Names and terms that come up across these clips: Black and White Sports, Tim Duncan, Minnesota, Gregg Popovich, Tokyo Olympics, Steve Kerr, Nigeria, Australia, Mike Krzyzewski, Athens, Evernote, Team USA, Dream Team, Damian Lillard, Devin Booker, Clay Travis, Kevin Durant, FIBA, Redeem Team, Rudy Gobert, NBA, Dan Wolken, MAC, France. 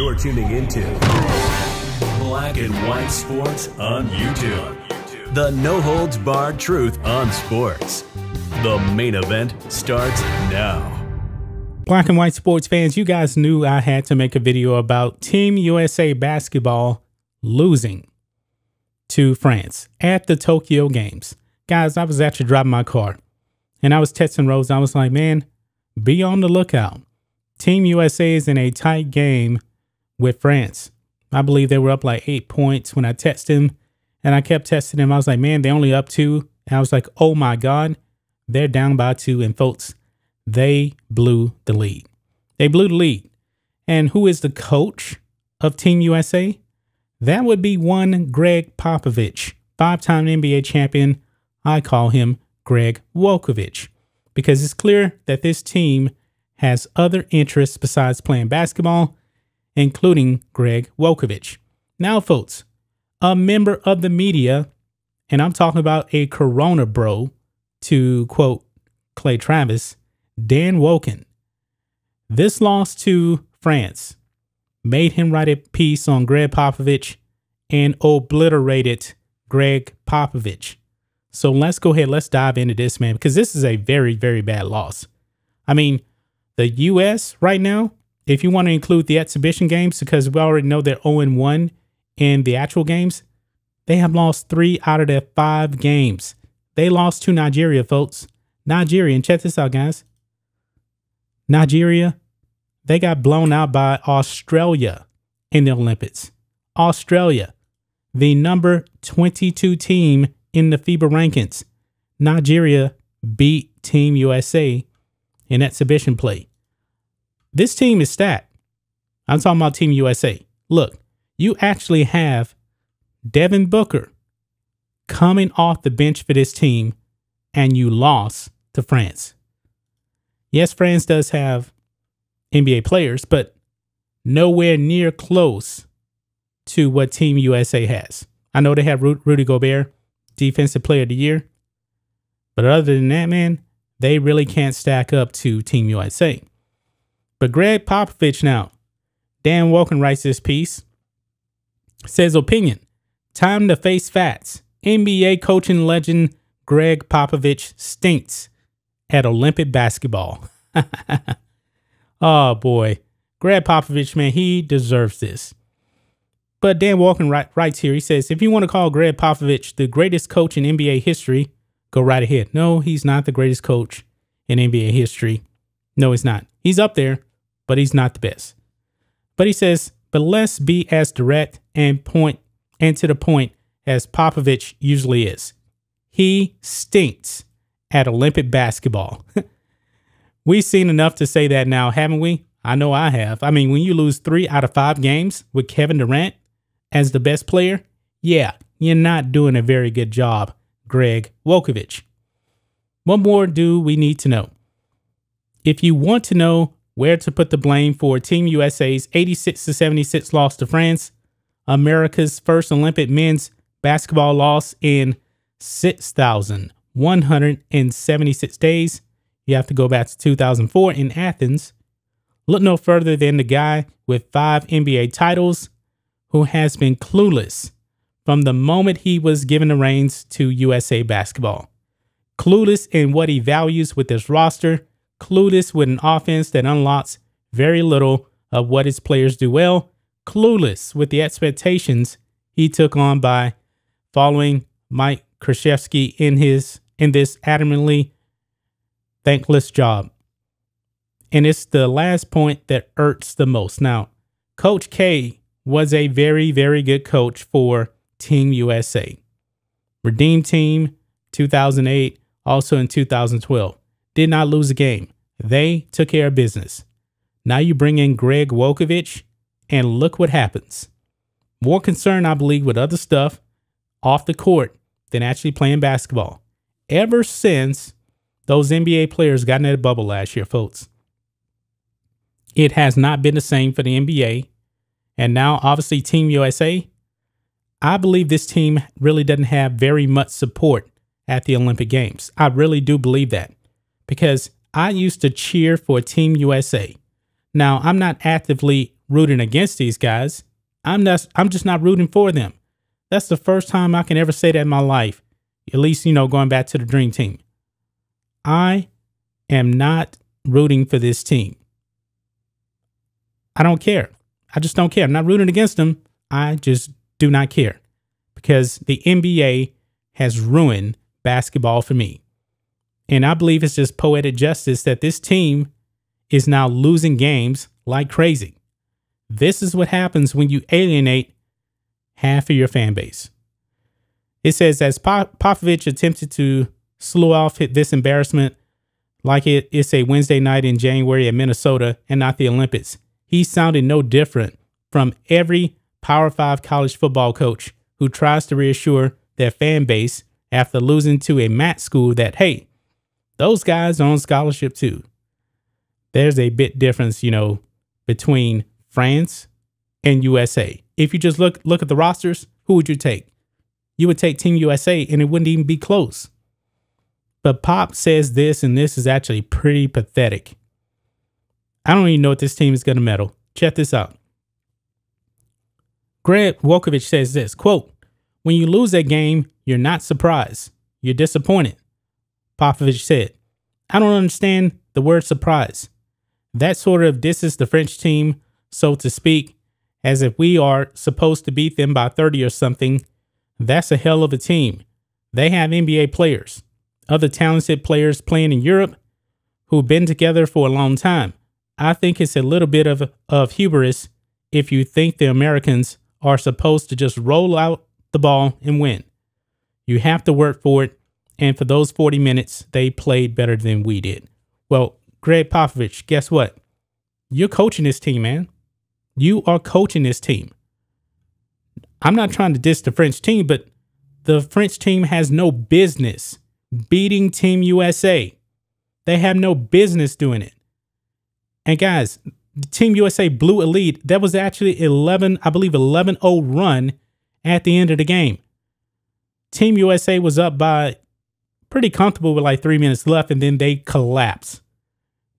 You're tuning into Black and White Sports on YouTube. The no-holds-barred truth on sports. The main event starts now. Black and White Sports fans, you guys knew I had to make a video about Team USA basketball losing to France at the Tokyo Games. Guys, I was actually driving my car and I was texting Rose. I was like, man, be on the lookout. Team USA is in a tight game with France. I believe they were up like 8 points when I texted him, and I kept texting him. I was like, man, they only up 2. And I was like, oh my God, they're down by 2. And folks, they blew the lead. They blew the lead. And who is the coach of Team USA? That would be one Gregg Popovich, five-time NBA champion. I call him Gregg Popovich because it's clear that this team has other interests besides playing basketball, including Gregg Popovich. Now, folks, a member of the media, and I'm talking about a Corona bro, to quote Clay Travis, Dan Wolken. This loss to France made him write a piece on Gregg Popovich and obliterated Gregg Popovich. So let's go ahead. Let's dive into this, man, because this is a very, very bad loss. I mean, the U.S. right now, if you want to include the exhibition games, because we already know they're 0-1 in the actual games, they have lost 3 out of their 5 games. They lost to Nigeria, folks. Nigeria, and check this out, guys. Nigeria, they got blown out by Australia in the Olympics. Australia, the number 22 team in the FIBA rankings. Nigeria beat Team USA in exhibition play. This team is stacked. I'm talking about Team USA. Look, you actually have Devin Booker coming off the bench for this team, and you lost to France. Yes, France does have NBA players, but nowhere near close to what Team USA has. I know they have Rudy Gobert, Defensive Player of the Year. But other than that, man, they really can't stack up to Team USA. But Gregg Popovich now, Dan Wolken writes this piece, says opinion, time to face facts. NBA coaching legend Gregg Popovich stinks at Olympic basketball. Oh, boy. Gregg Popovich, man, he deserves this. But Dan Wolken writes here, he says, if you want to call Gregg Popovich the greatest coach in NBA history, go right ahead. No, he's not the greatest coach in NBA history. No, he's not. He's up there, but he's not the best. But he says, but let's be as direct and to the point as Popovich usually is. He stinks at Olympic basketball. We've seen enough to say that now, haven't we? I know I have. I mean, when you lose 3 out of 5 games with Kevin Durant as the best player, yeah, you're not doing a very good job, Gregg Popovich. What more do we need to know? If you want to know where to put the blame for Team USA's 86-76 loss to France, America's first Olympic men's basketball loss in 6,176 days, you have to go back to 2004 in Athens. Look no further than the guy with 5 NBA titles who has been clueless from the moment he was given the reins to USA basketball. Clueless in what he values with his roster, clueless with an offense that unlocks very little of what his players do well, clueless with the expectations he took on by following Mike Krzyzewski in this adamantly thankless job. And it's the last point that hurts the most. Now, Coach K was a very, very good coach for Team USA. Redeem Team, 2008, also in 2012. Did not lose a game. They took care of business. Now you bring in Gregg Popovich, and look what happens. More concerned, I believe, with other stuff off the court than actually playing basketball. Ever since those NBA players got in that bubble last year, folks, it has not been the same for the NBA. And now, obviously, Team USA, I believe this team really doesn't have very much support at the Olympic Games. I really do believe that because I used to cheer for Team USA. Now, I'm not actively rooting against these guys. I'm just not rooting for them. That's the first time I can ever say that in my life. At least, you know, going back to the Dream Team. I am not rooting for this team. I don't care. I just don't care. I'm not rooting against them. I just do not care, because the NBA has ruined basketball for me. And I believe it's just poetic justice that this team is now losing games like crazy. This is what happens when you alienate half of your fan base. It says, as Popovich attempted to slew off this embarrassment like it's a Wednesday night in January at Minnesota and not the Olympics, he sounded no different from every Power 5 college football coach who tries to reassure their fan base after losing to a MAC school that, hey, those guys are on scholarship too. There's a bit difference, you know, between France and USA. If you just look at the rosters, who would you take? You would take Team USA, and it wouldn't even be close. But Pop says this, and this is actually pretty pathetic. I don't even know if this team is going to medal. Check this out. Gregg Popovich says this, quote, "When you lose that game, you're not surprised. You're disappointed," Popovich said. "I don't understand the word surprise. That sort of disses the French team, so to speak, as if we are supposed to beat them by 30 or something. That's a hell of a team. They have NBA players, other talented players playing in Europe who've been together for a long time. I think it's a little bit of hubris if you think the Americans are supposed to just roll out the ball and win. You have to work for it. And for those 40 minutes, they played better than we did." Well, Gregg Popovich, guess what? You're coaching this team, man. You are coaching this team. I'm not trying to diss the French team, but the French team has no business beating Team USA. They have no business doing it. And guys, Team USA blew a lead. That was actually 11-0 run at the end of the game. Team USA was up by pretty comfortable with like 3 minutes left, and then they collapse.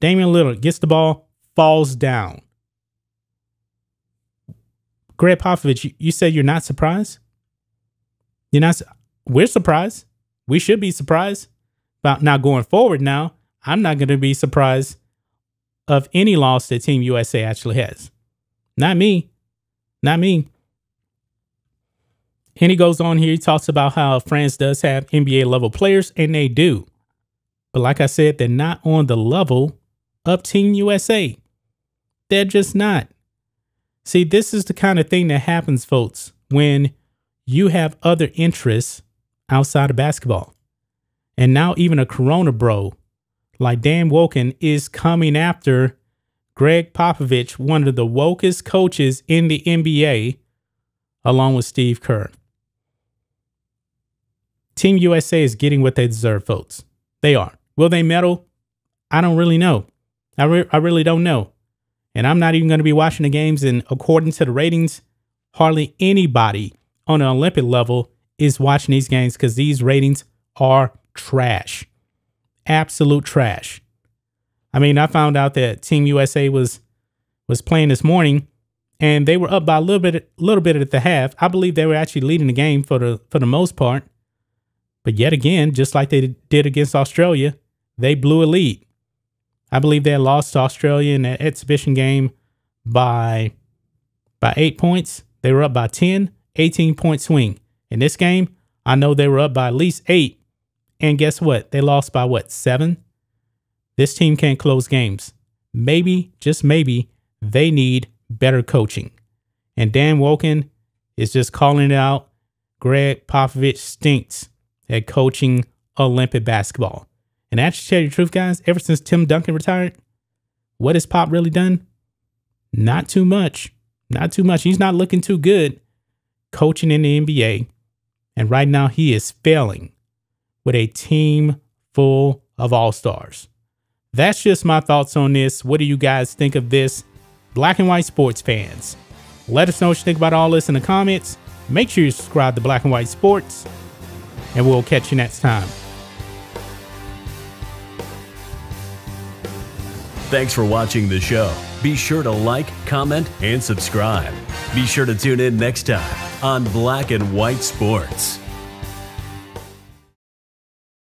Damian Lillard gets the ball, falls down. Gregg Popovich, you said you're not surprised? You're not. We're surprised. We should be surprised. But now going forward now, I'm not going to be surprised of any loss that Team USA actually has. Not me. Not me. And he goes on here. He talks about how France does have NBA level players, and they do. But like I said, they're not on the level of Team USA. They're just not. See, this is the kind of thing that happens, folks, when you have other interests outside of basketball. And now even a Corona bro like Dan Wolken is coming after Gregg Popovich, one of the wokest coaches in the NBA, along with Steve Kerr. Team USA is getting what they deserve, folks. They are. Will they medal? I don't really know. I really don't know. And I'm not even going to be watching the games. And according to the ratings, hardly anybody on an Olympic level is watching these games, because these ratings are trash. Absolute trash. I mean, I found out that Team USA was playing this morning, and they were up by a little bit at the half. I believe they were actually leading the game for the most part. But yet again, just like they did against Australia, they blew a lead. I believe they lost to Australia in that exhibition game by 8 points. They were up by 10, 18-point swing. In this game, I know they were up by at least 8. And guess what? They lost by what, 7? This team can't close games. Maybe, just maybe, they need better coaching. And Dan Wolken is just calling it out. Gregg Popovich stinks at coaching Olympic basketball. And actually, to tell you the truth, guys, ever since Tim Duncan retired, what has Pop really done? Not too much. Not too much. He's not looking too good coaching in the NBA. And right now he is failing with a team full of all-stars. That's just my thoughts on this. What do you guys think of this, Black and White Sports fans? Let us know what you think about all this in the comments. Make sure you subscribe to Black and White Sports, and we'll catch you next time. Thanks for watching the show. Be sure to like, comment, and subscribe. Be sure to tune in next time on Black and White Sports.